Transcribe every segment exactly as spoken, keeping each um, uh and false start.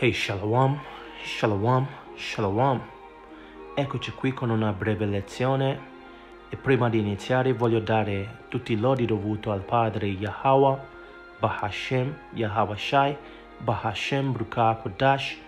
Hey Shalom, Shalom, Shalom. Eccoci qui con una breve lezione e prima di iniziare voglio dare tutti i lodi dovuti al Padre Yahawa Bahashem Yahawashi Bahasham Ruach HaKodesh,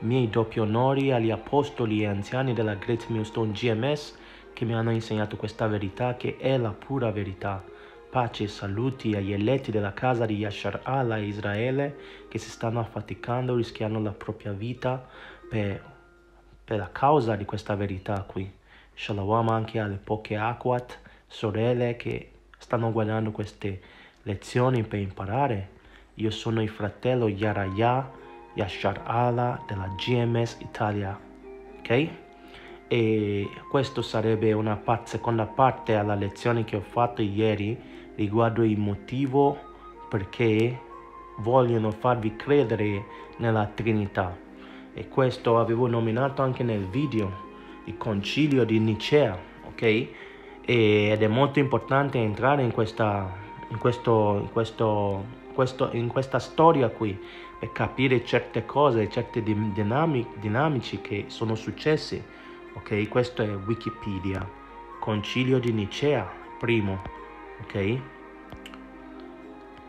miei doppi onori agli apostoli e anziani della Great Millstone G M S che mi hanno insegnato questa verità che è la pura verità. Pace e saluti agli eletti della casa di Yashar Allah Israele che si stanno affaticando, rischiando la propria vita per, per la causa di questa verità qui. Shalom anche alle poche akwat, sorelle che stanno guardando queste lezioni per imparare. Io sono il fratello Yarayah Yashar Allah della G M S Italia, ok? E questo sarebbe una part- seconda parte alla lezione che ho fatto ieri riguardo il motivo perché vogliono farvi credere nella Trinità. E questo avevo nominato anche nel video, il Concilio di Nicea, ok? E, ed è molto importante entrare in questa, in questo, in questo, questo, in questa storia qui per capire certe cose, certe dinamiche, dinamici che sono successe, ok? Questo è Wikipedia, Concilio di Nicea, primo. Ok,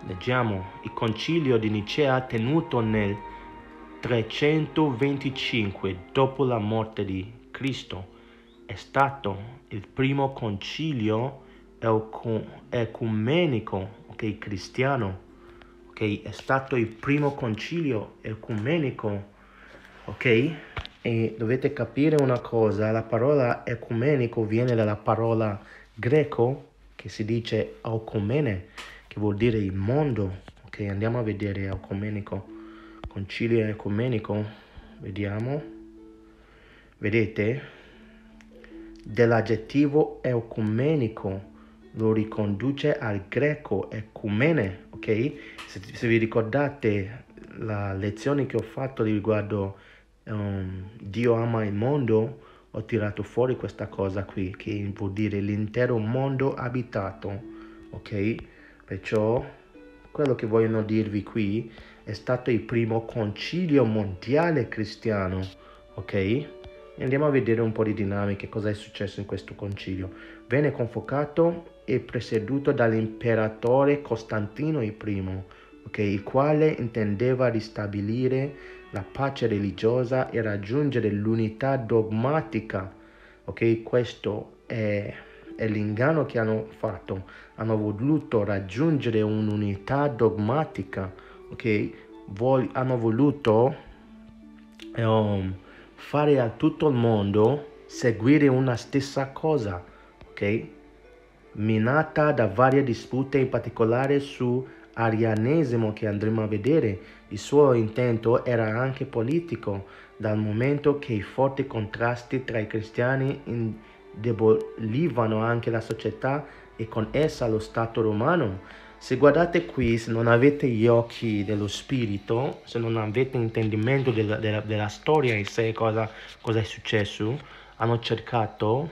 leggiamo. Il concilio di Nicea tenuto nel trecentoventicinque dopo la morte di Cristo è stato il primo concilio ecumenico, ok, cristiano, ok, è stato il primo concilio ecumenico, ok, e dovete capire una cosa, la parola ecumenico viene dalla parola greco che si dice alcomene, che vuol dire il mondo. Ok, andiamo a vedere alcomenico, concilio ecumenico, vediamo, vedete, dell'aggettivo ecumenico lo riconduce al greco ecumene, ok? Se, se vi ricordate la lezione che ho fatto riguardo um, Dio ama il mondo, ho tirato fuori questa cosa qui, che vuol dire l'intero mondo abitato, ok? Perciò quello che vogliono dirvi qui è stato il primo concilio mondiale cristiano, ok? Andiamo a vedere un po' di dinamiche, cosa è successo in questo concilio. Venne convocato e presieduto dall'imperatore Costantino I, ok? Il quale intendeva ristabilire la pace religiosa e raggiungere l'unità dogmatica, ok? Questo è, è l'inganno che hanno fatto, hanno voluto raggiungere un'unità dogmatica, ok? Vol- hanno voluto um, fare a tutto il mondo seguire una stessa cosa, ok? Minata da varie dispute, in particolare su Arianesimo, che andremo a vedere. Il suo intento era anche politico, dal momento che i forti contrasti tra i cristiani indebolivano anche la società e con essa lo Stato romano. Se guardate qui, se non avete gli occhi dello spirito, se non avete intendimento della, della, della storia in sé, cosa, cosa è successo, hanno cercato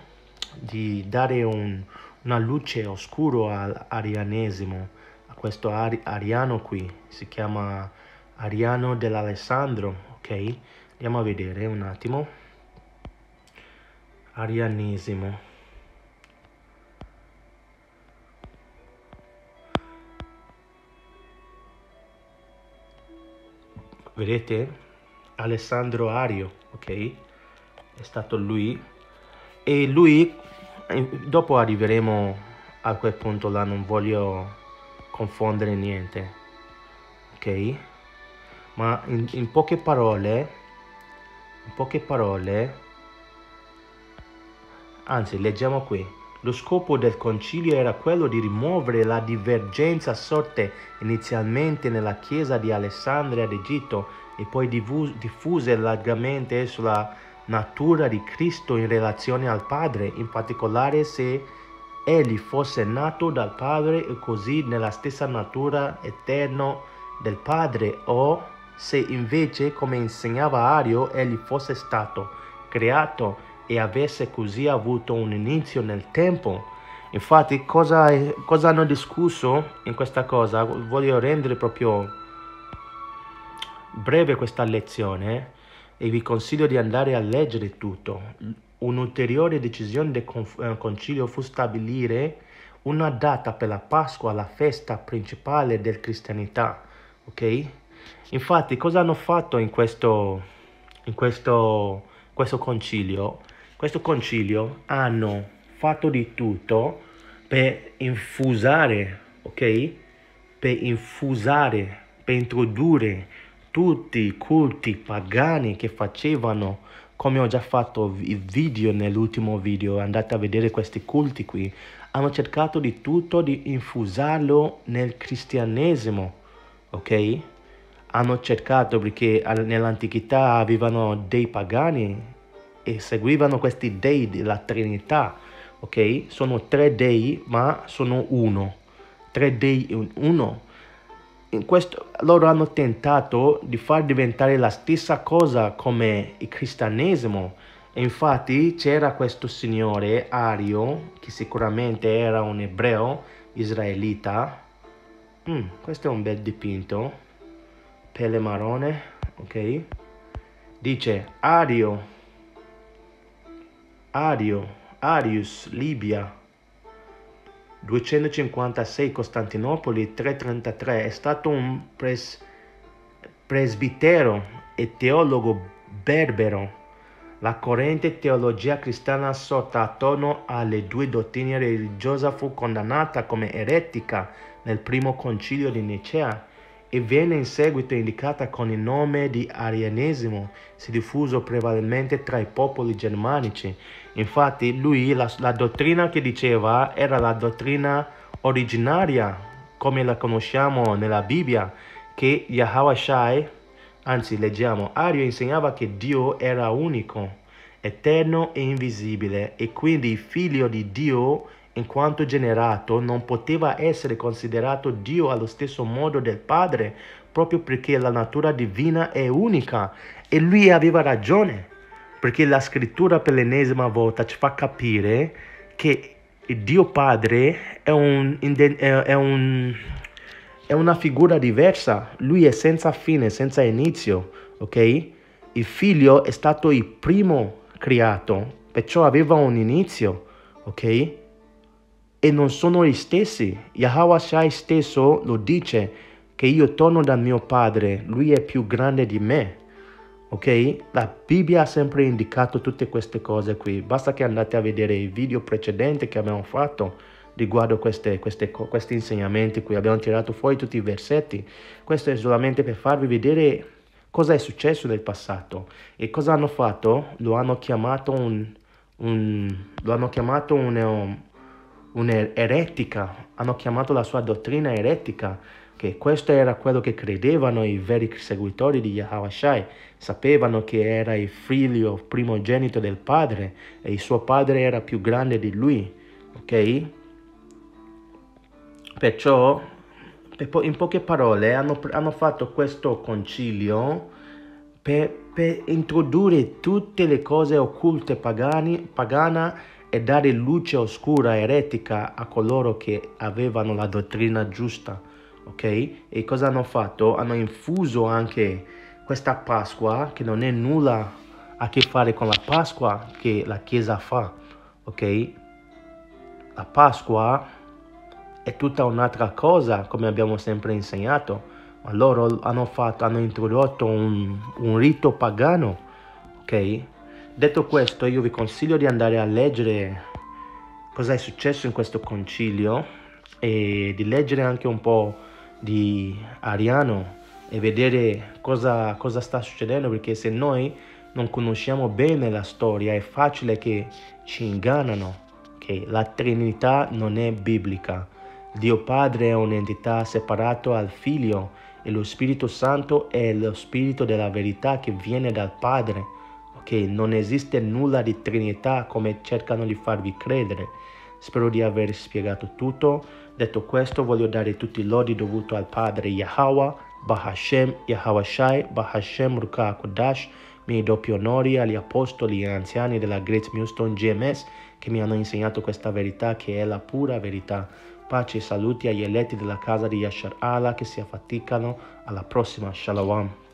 di dare un, una luce oscura all'arianesimo. Questo Ari, Ariano qui, si chiama Ariano dell'Alessandro, ok? Andiamo a vedere un attimo. Arianesimo. Vedete? Alessandro Ario, ok? È stato lui. E lui, dopo arriveremo a quel punto là, non voglio confondere niente, ok? Ma in, in poche parole, in poche parole, anzi leggiamo qui, lo scopo del concilio era quello di rimuovere la divergenza sorte inizialmente nella chiesa di Alessandria d'Egitto e poi diffuse largamente sulla natura di Cristo in relazione al Padre, in particolare se egli fosse nato dal Padre e così nella stessa natura eterno del Padre, o se invece, come insegnava Ario, egli fosse stato creato e avesse così avuto un inizio nel tempo. Infatti cosa, cosa hanno discusso in questa cosa? Voglio rendere proprio breve questa lezione e vi consiglio di andare a leggere tutto. Un'ulteriore decisione del concilio fu stabilire una data per la Pasqua, la festa principale della cristianità, ok? Infatti, cosa hanno fatto in questo, in questo, questo concilio? Questo concilio hanno fatto di tutto per infusare, ok? Per infusare, per introdurre tutti i culti pagani che facevano, come ho già fatto il video nell'ultimo video, andate a vedere questi culti qui, hanno cercato di tutto di infusarlo nel cristianesimo, ok? Hanno cercato, perché nell'antichità avevano dei pagani e seguivano questi dei della Trinità, ok? Sono tre dei, ma sono uno. Tre dei in uno. In questo, loro hanno tentato di far diventare la stessa cosa come il cristianesimo. E infatti c'era questo signore Ario, che sicuramente era un ebreo israelita. Mm, questo è un bel dipinto, pelle marrone, ok? Dice Ario, Ario, Arius, Libia, duecentocinquantasei Costantinopoli, trecentotrentatré, è stato un pres presbitero e teologo berbero. La corrente teologia cristiana sorta attorno alle due dottrine religiose fu condannata come eretica nel primo concilio di Nicea e venne in seguito indicata con il nome di Arianesimo, si diffuso prevalentemente tra i popoli germanici. Infatti lui, la, la dottrina che diceva era la dottrina originaria, come la conosciamo nella Bibbia, che Yahawa Shai, anzi leggiamo, Ario insegnava che Dio era unico, eterno e invisibile, e quindi figlio di Dio in quanto generato non poteva essere considerato Dio allo stesso modo del Padre, proprio perché la natura divina è unica. E lui aveva ragione, perché la scrittura per l'ennesima volta ci fa capire che Dio Padre è, un, è, un, è una figura diversa, lui è senza fine, senza inizio, ok? Il figlio è stato il primo creato, perciò aveva un inizio, ok? E non sono gli stessi. Yahawa Shai stesso lo dice, che io torno dal mio padre, lui è più grande di me, ok? La Bibbia ha sempre indicato tutte queste cose qui, basta che andate a vedere il video precedente che abbiamo fatto riguardo queste, queste, questi insegnamenti qui, abbiamo tirato fuori tutti i versetti. Questo è solamente per farvi vedere cosa è successo nel passato e cosa hanno fatto. Lo hanno chiamato un, un lo hanno chiamato un, un un'eretica, hanno chiamato la sua dottrina eretica, che questo era quello che credevano i veri seguitori di Yahawa Shai. Sapevano che era il figlio primogenito del padre e il suo padre era più grande di lui, ok? Perciò, in poche parole, hanno, hanno fatto questo concilio per, per introdurre tutte le cose occulte pagani, pagana, e dare luce oscura eretica a coloro che avevano la dottrina giusta, ok? E cosa hanno fatto? Hanno infuso anche questa Pasqua, che non è nulla a che fare con la Pasqua che la Chiesa fa, ok? La Pasqua è tutta un'altra cosa, come abbiamo sempre insegnato, ma loro hanno fatto, hanno introdotto un, un rito pagano, ok? Detto questo, io vi consiglio di andare a leggere cosa è successo in questo concilio e di leggere anche un po' di Ariano e vedere cosa, cosa sta succedendo, perché se noi non conosciamo bene la storia è facile che ci ingannano, che la Trinità non è biblica. Dio Padre è un'entità separata al Figlio e lo Spirito Santo è lo Spirito della verità che viene dal Padre. Che non esiste nulla di Trinità come cercano di farvi credere. Spero di aver spiegato tutto. Detto questo, voglio dare tutti i lodi dovuti al Padre Yahawa Bahashem Yahawashi Bahasham Ruach HaKodesh. Miei doppi onori agli apostoli e anziani della Great Millstone G M S che mi hanno insegnato questa verità, che è la pura verità. Pace e saluti agli eletti della casa di Yashar Allah che si affaticano. Alla prossima, Shalom.